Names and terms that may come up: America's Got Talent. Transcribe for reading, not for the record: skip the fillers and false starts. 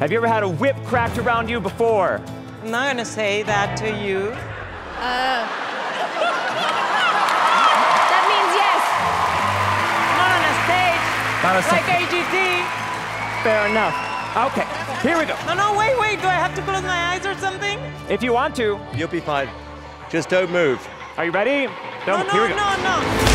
Have you ever had a whip cracked around you before? I'm not gonna say that to you. That means yes. Not on a stage. Not a like AGT. Fair enough. Okay, here we go. No, no, wait, wait. Do I have to close my eyes or something? If you want to. You'll be fine. Just don't move. Are you ready? Don't. No, no, here we go. No, no.